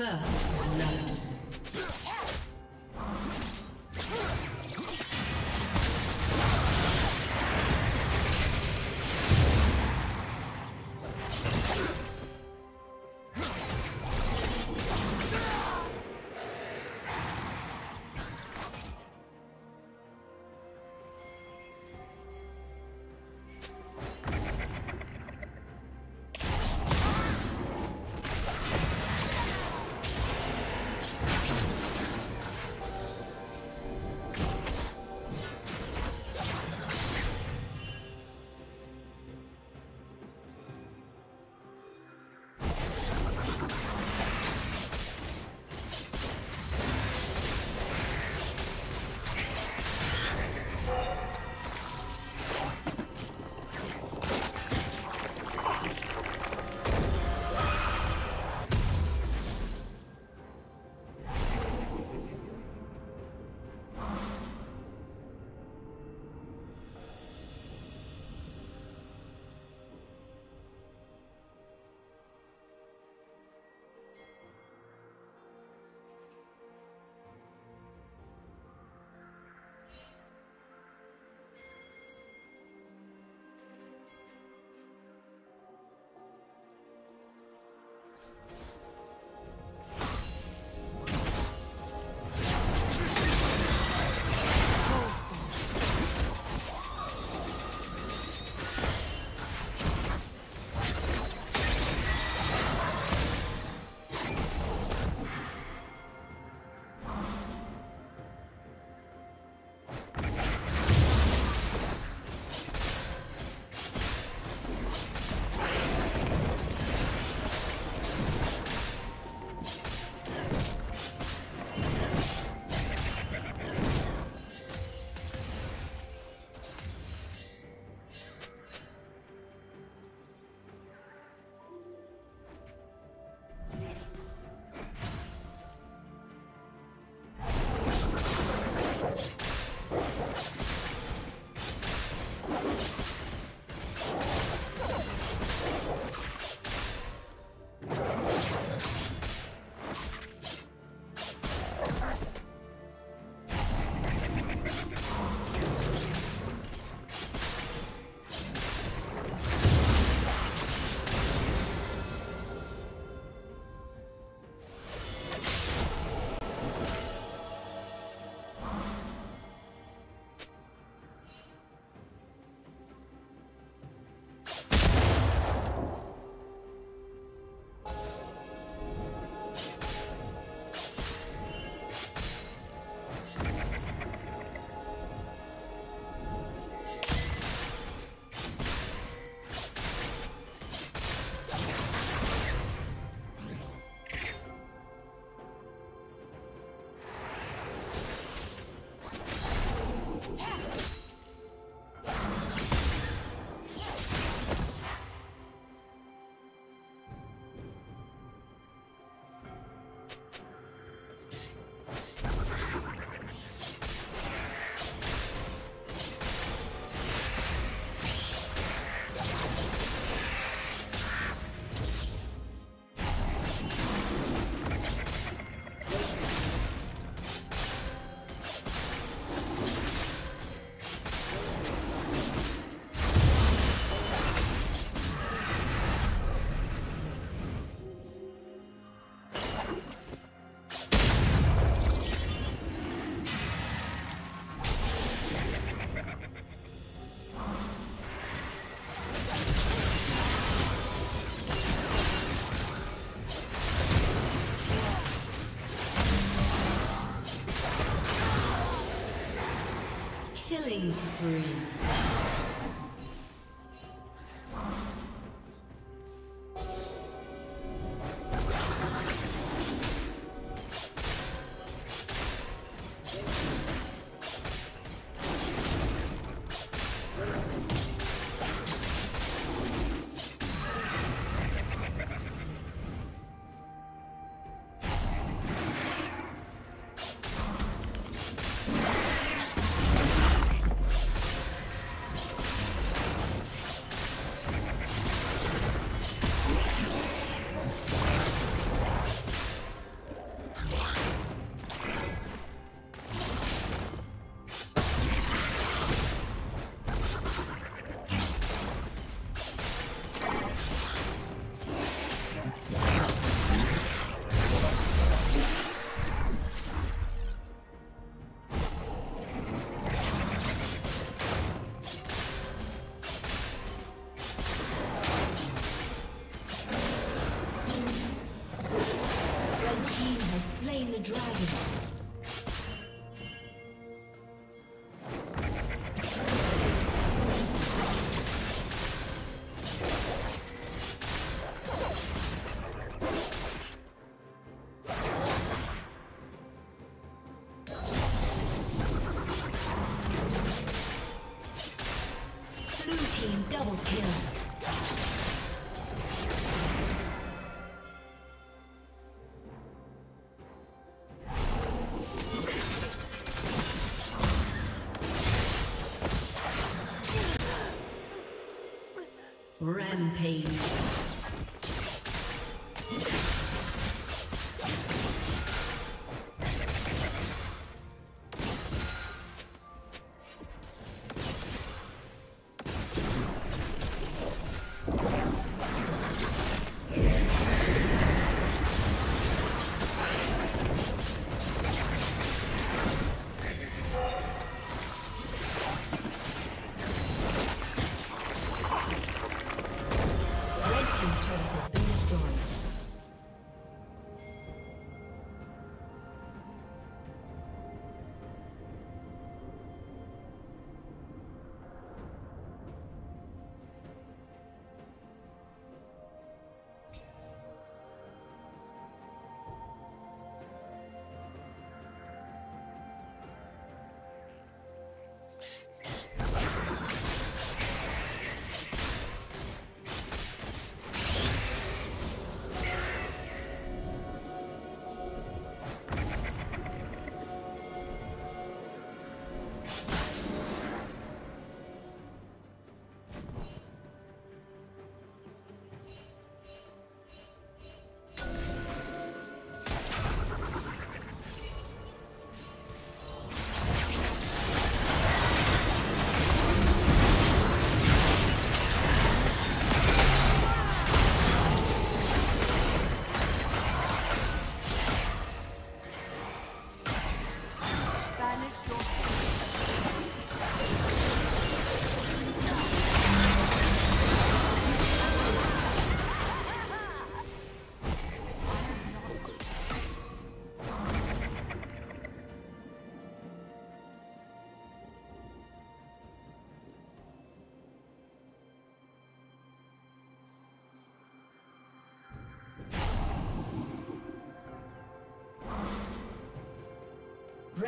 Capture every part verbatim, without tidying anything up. First love. Killing spree. Blue team double kill. Rampage.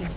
team's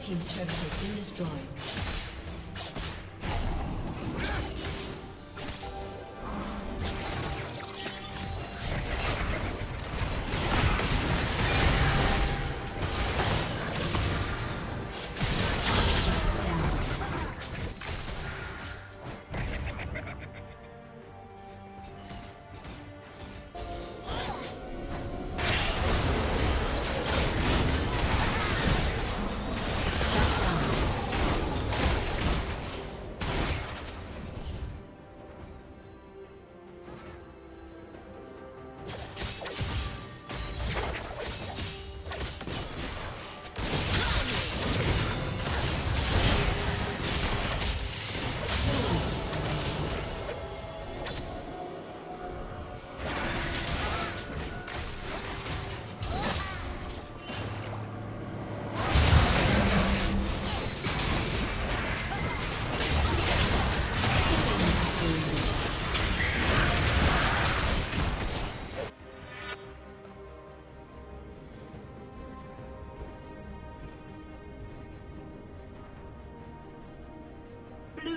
Team's turret has been destroyed.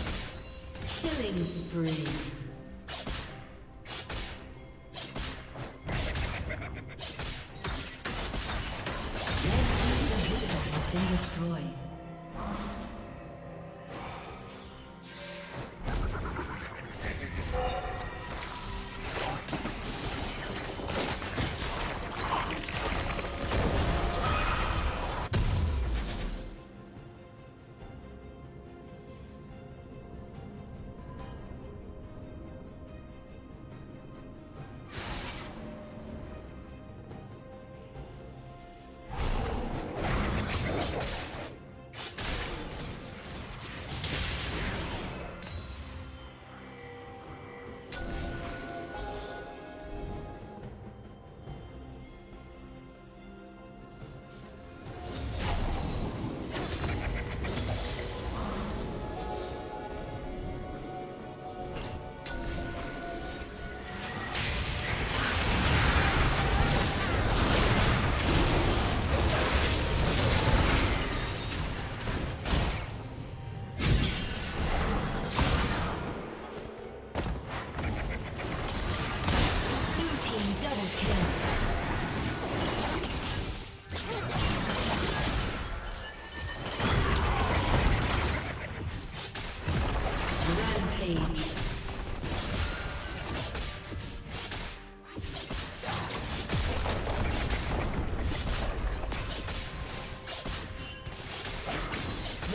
Killing spree.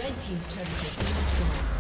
Red team's turret has been destroyed.